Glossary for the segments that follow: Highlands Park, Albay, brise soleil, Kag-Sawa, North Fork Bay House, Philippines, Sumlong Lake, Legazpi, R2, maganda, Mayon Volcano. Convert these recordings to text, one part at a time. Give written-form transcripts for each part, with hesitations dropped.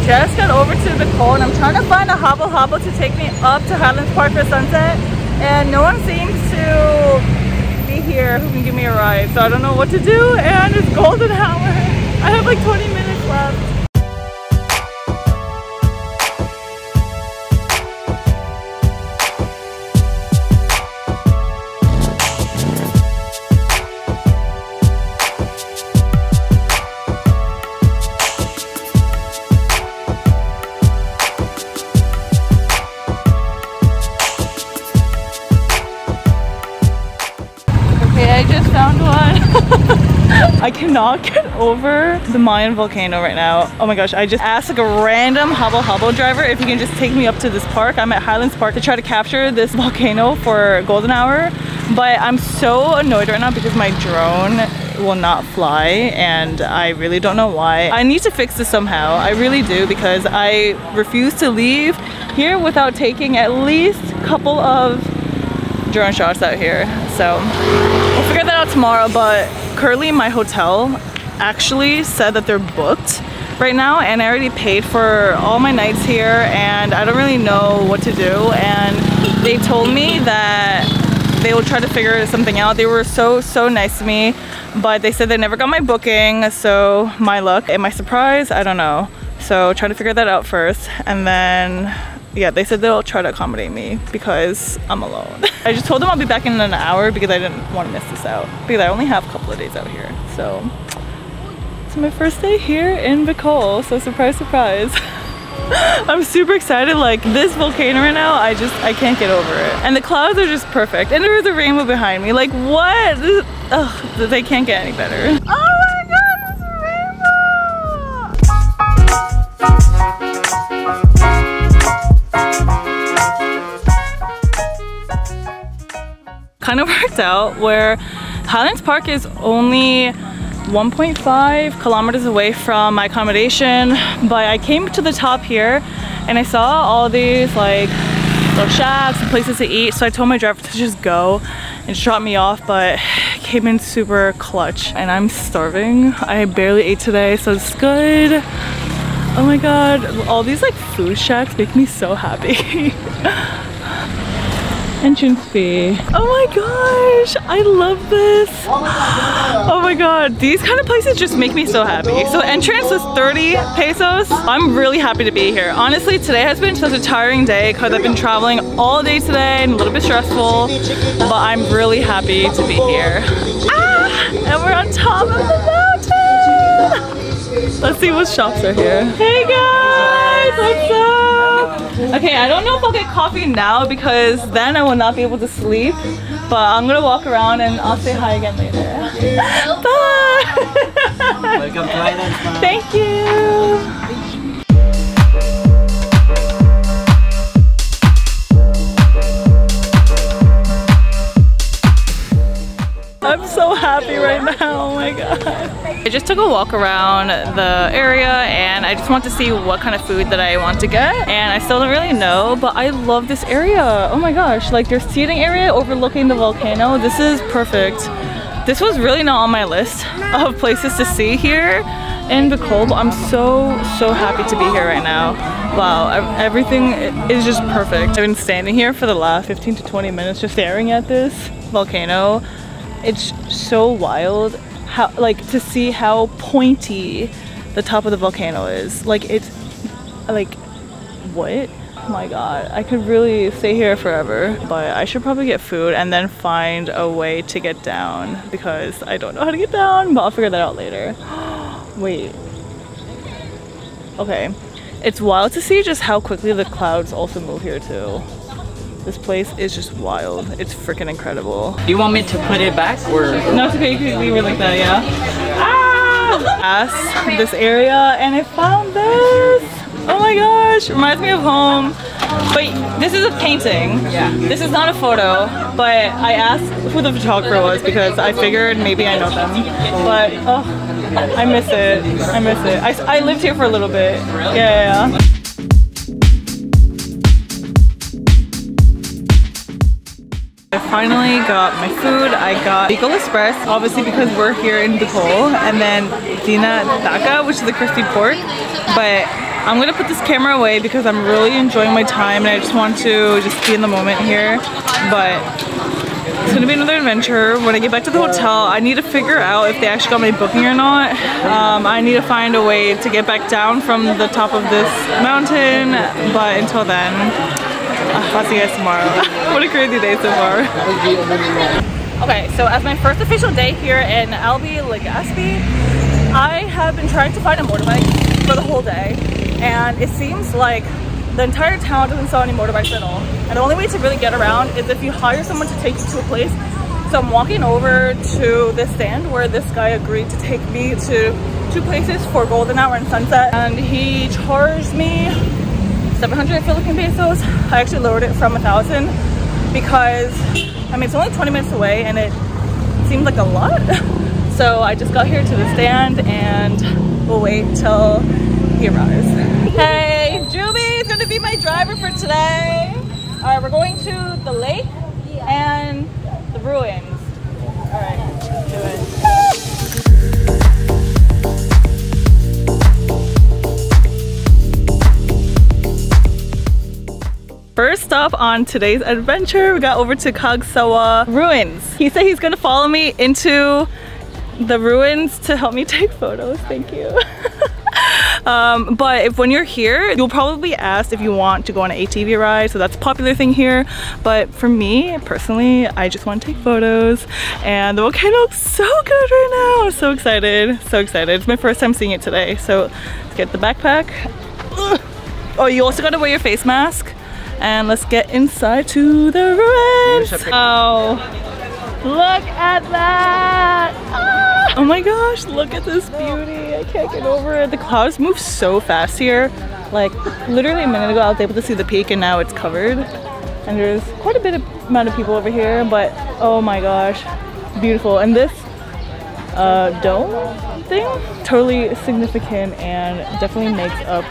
I just got over to the cone. I'm trying to find a hobble to take me up to Highlands Park for sunset, and no one seems to be here who can give me a ride, so I don't know what to do. And it's golden hour. I have like 20 minutes left. I cannot get over the Mayon Volcano right now. Oh my gosh, I just asked like a random hobble driver if he can just take me up to this park. I'm at Highlands Park to try to capture this volcano for golden hour, but I'm so annoyed right now because my drone will not fly and I really don't know why. I need to fix this somehow. I really do, because I refuse to leave here without taking at least a couple of drone shots out here. So we'll figure that out tomorrow, but currently my hotel actually said that they're booked right now, and I already paid for all my nights here and I don't really know what to do. And they told me that they will try to figure something out. They were so nice to me, but they said they never got my booking, so my luck. Am I surprised? I don't know. So try to figure that out first, and then yeah, they said they'll try to accommodate me because I'm alone. I just told them I'll be back in an hour because I didn't want to miss this out, because I only have a couple of days out here. So it's my first day here in Bicol, so surprise, surprise. I'm super excited. Like, this volcano right now, I can't get over it. And the clouds are just perfect. And there is a rainbow behind me. Like, what? Ugh, they can't get any better. Oh! Kind of worked out where Highlands Park is only 1.5 kilometers away from my accommodation, but I came to the top here and I saw all these like little shops and places to eat, so I told my driver to just go and she dropped me off, but came in super clutch and I'm starving. I barely ate today, so it's good. Oh my god, all these like food shacks make me so happy. Entrance fee. Oh my gosh, I love this. Oh my god, these kind of places just make me so happy. So entrance was 30 pesos. I'm really happy to be here. Honestly, today has been such a tiring day because I've been traveling all day today and a little bit stressful, but I'm really happy to be here. Ah, and we're on top of the mountain. Let's see what shops are here. Hey guys, what's up? Okay, I don't know if I'll get coffee now because then I will not be able to sleep, but I'm gonna walk around and I'll say hi again later. Bye! Welcome to Highlands Park. Thank you! I'm so happy right now, oh my god. I just took a walk around the area and I just want to see what kind of food that I want to get, and I still don't really know, but I love this area. Oh my gosh, like their seating area overlooking the volcano. This is perfect. This was really not on my list of places to see here in Bicol, but I'm so happy to be here right now. Wow, everything is just perfect. I've been standing here for the last 15 to 20 minutes just staring at this volcano. It's so wild how, like, to see how pointy the top of the volcano is. Like, it's like, what? Oh my god, I could really stay here forever, but I should probably get food and then find a way to get down because I don't know how to get down, but I'll figure that out later. Wait, okay, it's wild to see just how quickly the clouds also move here too. This place is just wild. It's freaking incredible. Do you want me to put it back or? No, it's okay, we were like that, yeah. Ah! Past this area and I found this! Oh my gosh, reminds me of home. But this is a painting. Yeah. This is not a photo, but I asked who the photographer was because I figured maybe I know them. But, oh, I miss it. I miss it. I lived here for a little bit. Yeah. I finally got my food. I got Bicol Express, obviously because we're here in Bicol, and then Dina Daca, which is the crispy pork, but I'm gonna put this camera away because I'm really enjoying my time and I just want to just be in the moment here, but it's gonna be another adventure. When I get back to the hotel, I need to figure out if they actually got my booking or not. I need to find a way to get back down from the top of this mountain, but until then, I'll see you guys tomorrow. What a crazy day so far. Okay, so as my first official day here in Albay, Legazpi, I have been trying to find a motorbike for the whole day. And it seems like the entire town doesn't sell any motorbikes at all. And the only way to really get around is if you hire someone to take you to a place. So I'm walking over to this stand where this guy agreed to take me to two places for golden hour and sunset. And he charged me 700 Philippine pesos. I actually lowered it from 1,000 because, I mean, it's only 20 minutes away and it seemed like a lot. So I just got here to the stand and we'll wait till he arrives. Hey, Juby is gonna be my driver for today. All right, we're going to the lake and the ruins. All right, let's do it. First stop on today's adventure, we got over to Kag-Sawa ruins. He said he's gonna follow me into the ruins to help me take photos. Thank you. But when you're here, you'll probably be asked if you want to go on an ATV ride, so that's a popular thing here. But for me, personally, I just want to take photos, and the volcano looks so good right now. I'm so excited, so excited. It's my first time seeing it today, so let's get the backpack. Ugh. Oh, you also gotta wear your face mask, and let's get inside to the ruins. Oh, look at that! Ah! Oh my gosh, look at this beauty. I can't get over it. The clouds move so fast here. Like, literally a minute ago I was able to see the peak and now it's covered. And there's quite a bit of amount of people over here, but oh my gosh, beautiful. And this dome thing, totally significant and definitely makes up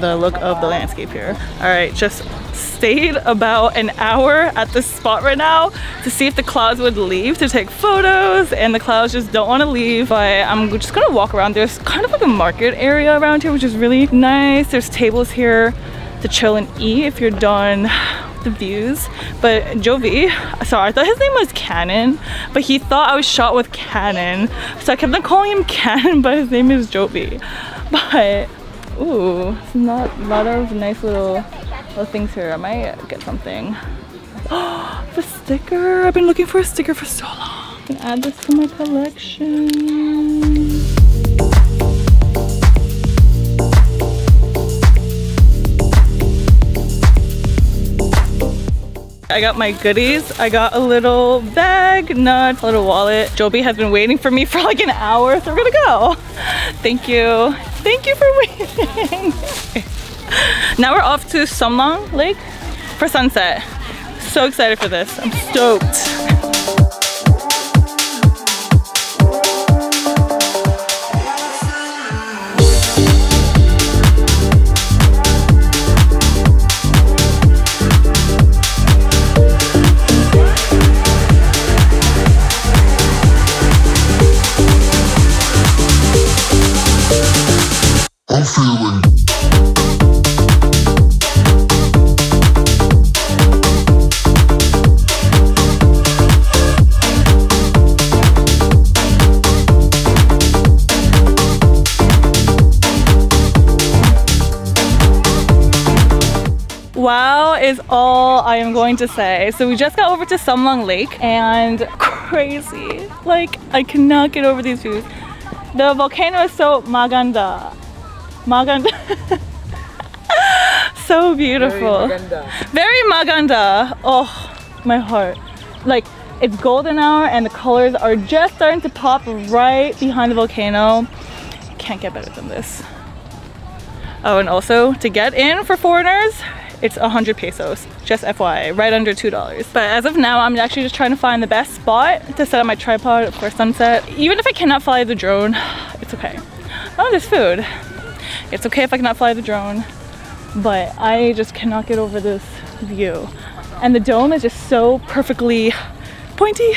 the look of the landscape here. All right, just stayed about an hour at this spot right now to see if the clouds would leave to take photos, and the clouds just don't want to leave, but I'm just gonna walk around. There's kind of like a market area around here, which is really nice. There's tables here to chill and eat if you're done the views. But Jovi, sorry, I thought his name was Cannon, but he thought I was shot with Cannon, so I kept on calling him Cannon, but his name is Jovi. But ooh, it's not a lot of nice little things here. I might get something. Oh, the sticker! I've been looking for a sticker for so long. I can add this to my collection. I got my goodies. I got a little bag, nuts, a little wallet. Joby has been waiting for me for like an hour, so we're gonna go. Thank you. Thank you for waiting. Now we're off to Sumlong Lake for sunset. So excited for this. I'm stoked. Wow is all I am going to say. So we just got over to Sumlong Lake and crazy. Like, I cannot get over these views. The volcano is so maganda. Maganda. So beautiful. Very maganda. Very maganda. Oh, my heart. Like, it's golden hour and the colors are just starting to pop right behind the volcano. Can't get better than this. Oh, and also to get in for foreigners, it's 100 pesos, just FYI, right under $2. But as of now, I'm actually just trying to find the best spot to set up my tripod, of course, sunset. Even if I cannot fly the drone, it's okay. Oh, there's food. It's okay if I cannot fly the drone, but I just cannot get over this view. And the dome is just so perfectly pointy.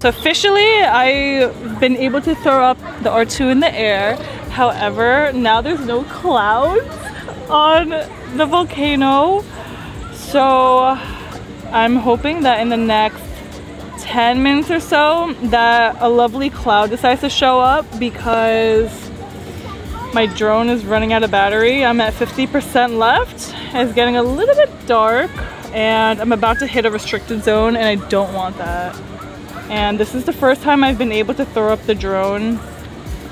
So officially, I've been able to throw up the R2 in the air. However, now there's no clouds on the volcano. So I'm hoping that in the next 10 minutes or so that a lovely cloud decides to show up, because my drone is running out of battery. I'm at 50% left. It's getting a little bit dark and I'm about to hit a restricted zone, and I don't want that. And this is the first time I've been able to throw up the drone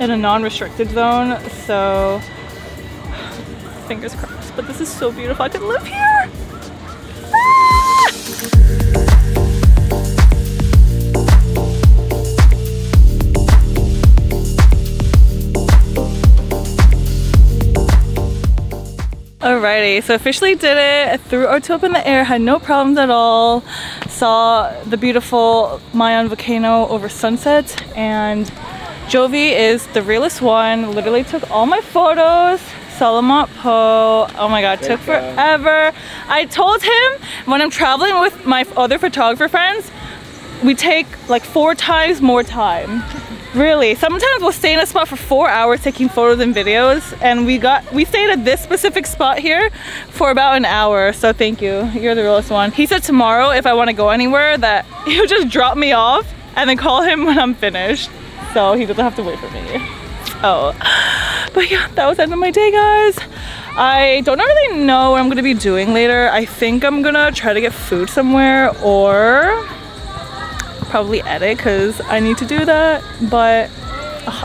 in a non-restricted zone, so fingers crossed. But this is so beautiful. I could live here! Ah! Alrighty, so officially did it. I threw R2 up in the air, had no problems at all. Saw the beautiful Mayon Volcano over sunset, and Jovi is the realest one. Literally took all my photos. Salamat po. Oh my god, took forever. I told him when I'm traveling with my other photographer friends, we take like 4 times more time. Really, sometimes we'll stay in a spot for 4 hours taking photos and videos, and we stayed at this specific spot here for about an hour, so thank you. You're the realest one. He said tomorrow if I want to go anywhere that he'll just drop me off and then call him when I'm finished, so he doesn't have to wait for me. Oh, but yeah, that was the end of my day, guys. I don't really know what I'm gonna be doing later. I think I'm gonna try to get food somewhere, or probably edit, because I need to do that. But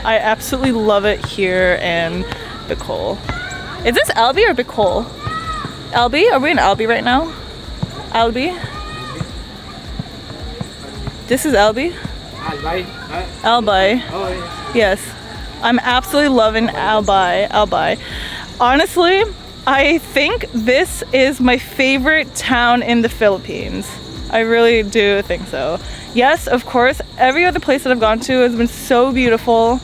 I absolutely love it here in Bicol. Is this Albay or Bicol? Albay? Are we in Albay right now? Albay? This is Albay? Albay. Oh, yeah. Yes. I'm absolutely loving Albay. Albay. Honestly, I think this is my favorite town in the Philippines. I really do think so. Yes, of course, every other place that I've gone to has been so beautiful.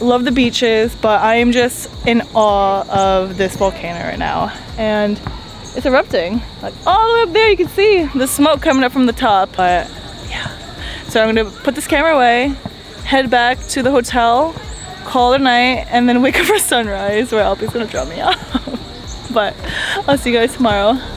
Love the beaches, but I am just in awe of this volcano right now. And it's erupting. Like all the way up there, you can see the smoke coming up from the top. But yeah, so I'm gonna put this camera away, head back to the hotel, call it a night, and then wake up for sunrise where Albie's gonna drop me off. But I'll see you guys tomorrow.